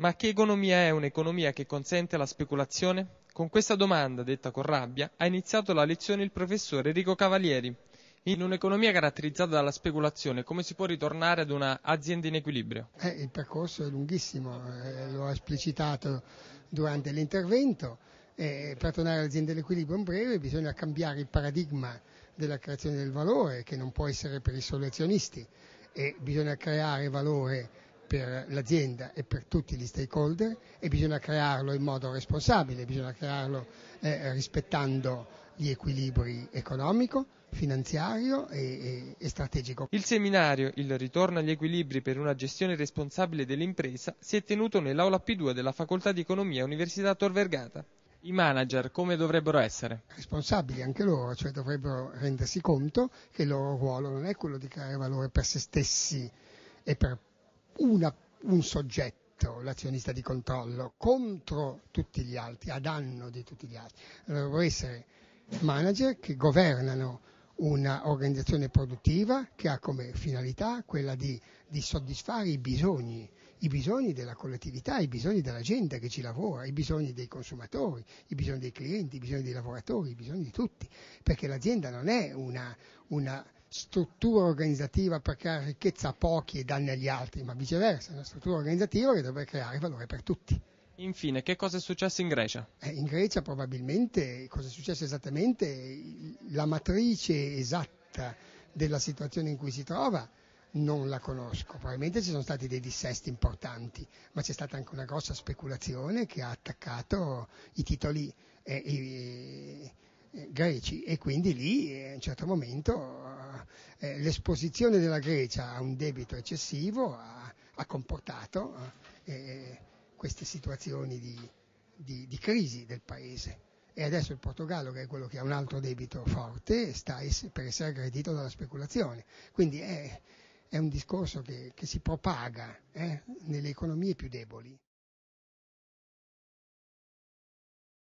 Ma che economia è un'economia che consente la speculazione? Con questa domanda, detta con rabbia, ha iniziato la lezione il professore Enrico Cavalieri. In un'economia caratterizzata dalla speculazione, come si può ritornare ad un'azienda in equilibrio? Il percorso è lunghissimo, lo ha esplicitato durante l'intervento. Per tornare all'azienda dell'equilibrio in breve bisogna cambiare il paradigma della creazione del valore, che non può essere per i soli azionisti, e bisogna creare valore per l'azienda e per tutti gli stakeholder, e bisogna crearlo in modo responsabile, bisogna crearlo rispettando gli equilibri economico, finanziario e strategico. Il seminario Il ritorno agli equilibri per una gestione responsabile dell'impresa si è tenuto nell'aula P2 della Facoltà di Economia Università Tor Vergata. I manager come dovrebbero essere? Responsabili anche loro, cioè dovrebbero rendersi conto che il loro ruolo non è quello di creare valore per se stessi e per un soggetto, l'azionista di controllo, contro tutti gli altri, a danno di tutti gli altri. Dovrebbero essere manager che governano una organizzazione produttiva che ha come finalità quella di soddisfare i bisogni della collettività, i bisogni della gente che ci lavora, i bisogni dei consumatori, i bisogni dei clienti, i bisogni dei lavoratori, i bisogni di tutti, perché l'azienda non è una struttura organizzativa per creare ricchezza a pochi e danni agli altri, ma viceversa, è una struttura organizzativa che dovrebbe creare valore per tutti. Infine, che cosa è successo in Grecia? In Grecia probabilmente, cosa è successo esattamente, la matrice esatta della situazione in cui si trova non la conosco, probabilmente ci sono stati dei dissesti importanti, ma c'è stata anche una grossa speculazione che ha attaccato i titoli greci, e quindi lì a un certo momento l'esposizione della Grecia a un debito eccessivo ha comportato queste situazioni di crisi del paese. E adesso il Portogallo, che è quello che ha un altro debito forte, sta per essere aggredito dalla speculazione, quindi è un discorso che si propaga nelle economie più deboli.